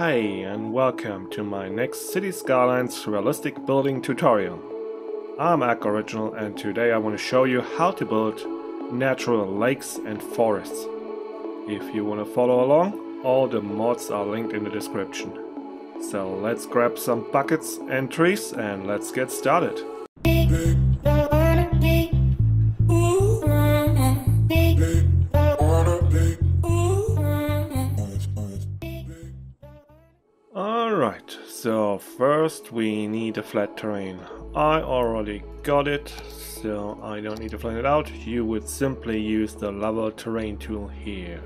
Hi and welcome to my next City Skylines realistic building tutorial. I'm Acc Original and today I want to show you how to build natural lakes and forests. If you want to follow along, all the mods are linked in the description. So let's grab some buckets and trees and let's get started. Alright, so first we need a flat terrain. I already got it, so I don't need to plan it out. You would simply use the level terrain tool here.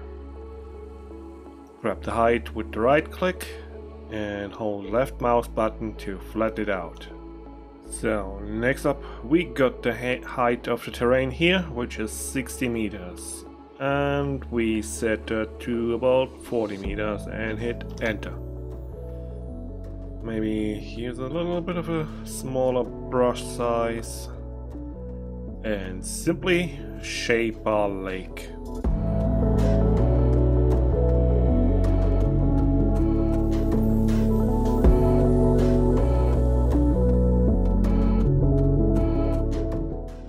Grab the height with the right click and hold left mouse button to flatten it out. So next up we got the height of the terrain here, which is 60 meters. And we set it to about 40 meters and hit enter. Maybe use a little bit of a smaller brush size and simply shape our lake.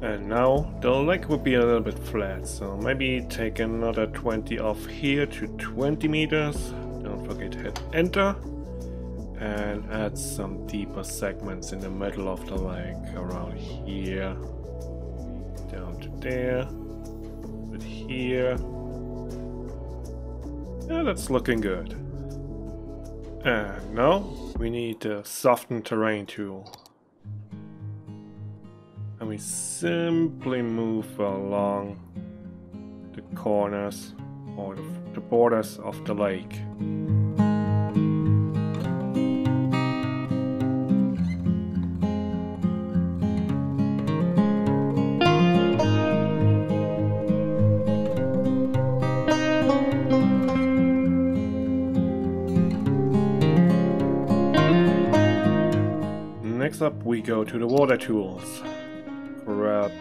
And now the lake would be a little bit flat, so maybe take another 20 off here to 20 meters. Don't forget to hit enter. And add some deeper segments in the middle of the lake, around here, down to there, but here. Yeah, that's looking good. And now we need the soften terrain tool. And we simply move along the corners or the borders of the lake. Next up we go to the water tools. Grab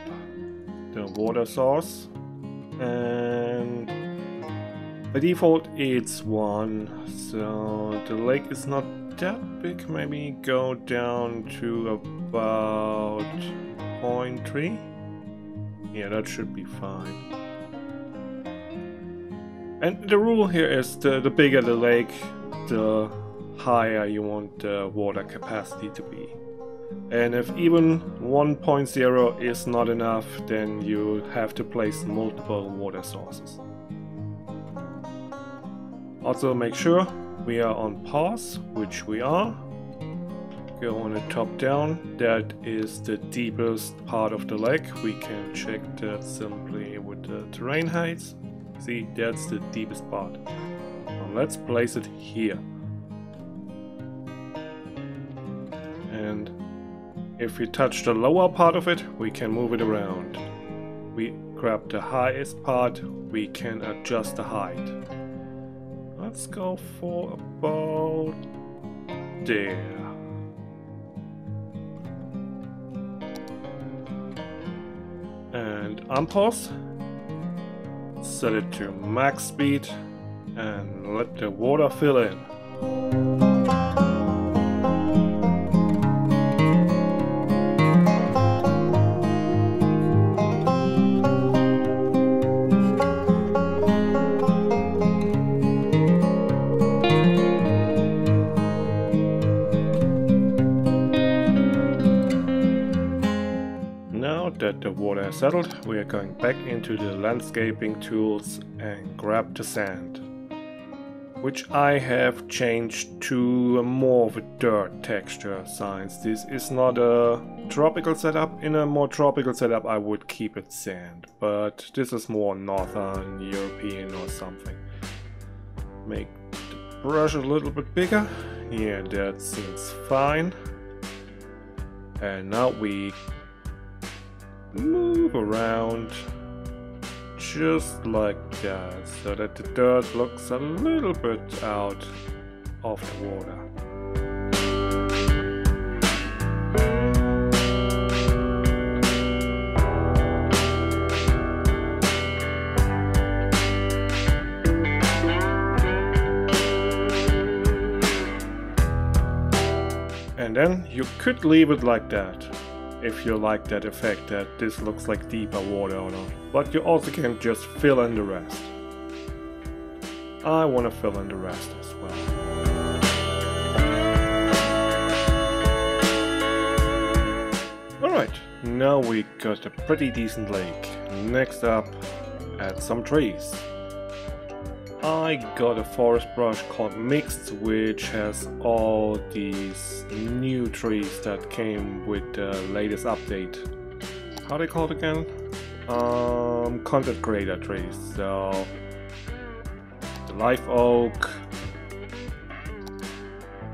the water source, and by default it's 1, so the lake is not that big. Maybe go down to about 0.3. yeah, that should be fine. And the rule here is the bigger the lake, the higher you want the water capacity to be. And if even 1.0 is not enough, then you have to place multiple water sources. Also make sure we are on pause, which we are. Go on the top down, that is the deepest part of the lake. We can check that simply with the terrain heights. See, that's the deepest part. Now let's place it here. And if we touch the lower part of it, we can move it around. We grab the highest part, we can adjust the height. Let's go for about there. And unpause. Set it to max speed and let the water fill in. That the water has settled, we are going back into the landscaping tools and grab the sand, which I have changed to more of a dirt texture since this is not a tropical setup. In a more tropical setup I would keep it sand, but this is more northern European or something. Make the brush a little bit bigger. Yeah, that seems fine. And now we move around just like that, so that the dirt looks a little bit out of the water. And then you could leave it like that, if you like that effect that this looks like deeper water or not. But you also can just fill in the rest. I want to fill in the rest as well. Alright, now we got a pretty decent lake. Next up, add some trees. I got a forest brush called Mixed, which has all these new trees that came with the latest update. How they called again? Content creator trees. So, the live oak.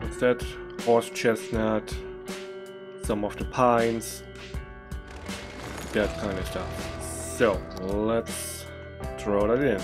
What's that? Horse chestnut. Some of the pines. That kind of stuff. So let's throw that in.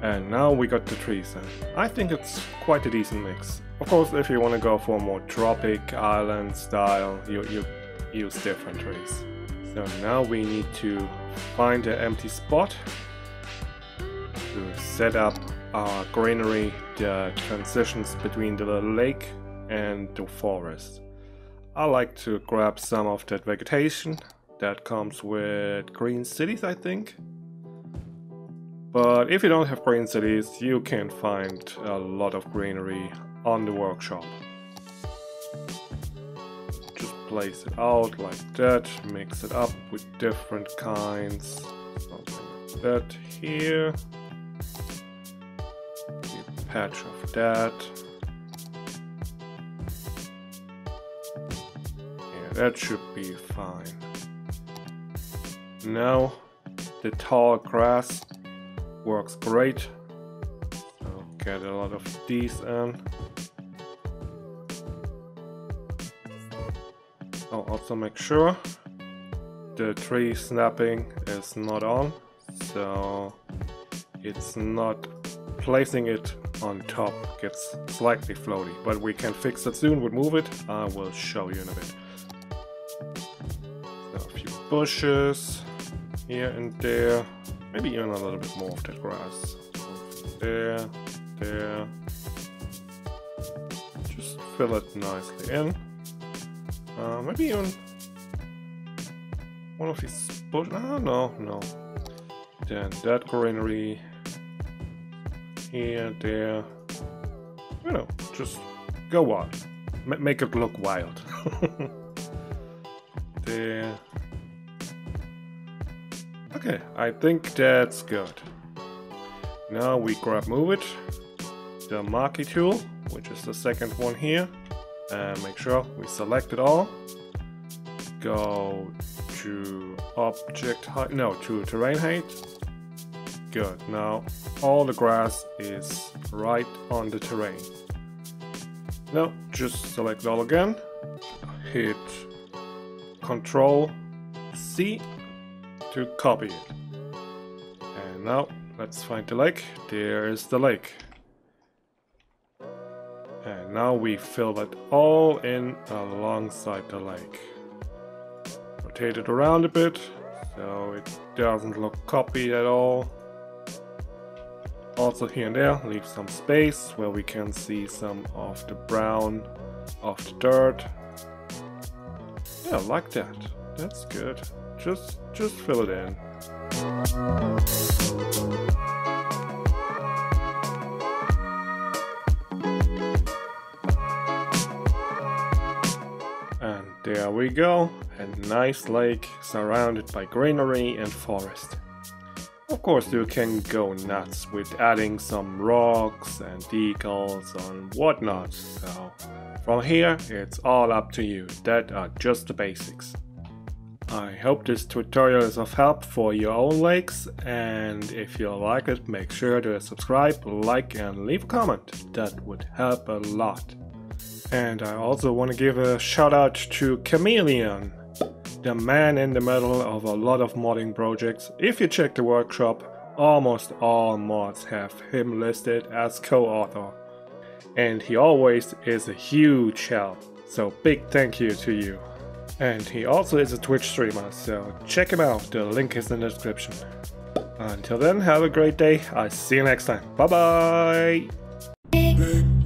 And now we got the trees in. I think it's quite a decent mix. Of course, if you want to go for a more tropic island style, you use different trees. So now we need to find an empty spot to set up our greenery, the transitions between the lake and the forest. I like to grab some of that vegetation that comes with Green Cities, I think. But if you don't have Green Cities, you can find a lot of greenery on the workshop. Just place it out like that, mix it up with different kinds, something like that here, a patch of that. Yeah, that should be fine. Now the tall grass works great. So get a lot of these in. I'll also make sure the tree snapping is not on, so it's not placing it on top, gets slightly floaty, but we can fix it soon with Move It. I will show you in a bit. So a few bushes here and there, maybe even a little bit more of that grass. There, there. Just fill it nicely in. Maybe even one of these bushes. Ah, no, no. Then that greenery here, there. You know, just go wild. Make it look wild. There. Okay, I think that's good. Now we grab Move It, the Marquee Tool, which is the second one here. And make sure we select it all, go to object height, no, to terrain height. Good, now all the grass is right on the terrain. Now just select all again, hit Control C to copy it. And now let's find the lake. There is the lake. And now we fill that all in alongside the lake. Rotate it around a bit so it doesn't look copied at all. Also here and there, leave some space where we can see some of the brown of the dirt. Yeah, like that. That's good. Just fill it in. There we go, a nice lake surrounded by greenery and forest. Of course you can go nuts with adding some rocks and decals and whatnot, so from here it's all up to you, that are just the basics. I hope this tutorial is of help for your own lakes, and if you like it, make sure to subscribe, like and leave a comment, that would help a lot. And I also want to give a shout out to Chameleon, the man in the middle of a lot of modding projects. If you check the workshop, Almost all mods have him listed as co-author, and he always is a huge help, so big thank you to you. And he also is a Twitch streamer, so check him out, the link is in the description. Until then, have a great day, I'll see you next time, bye bye!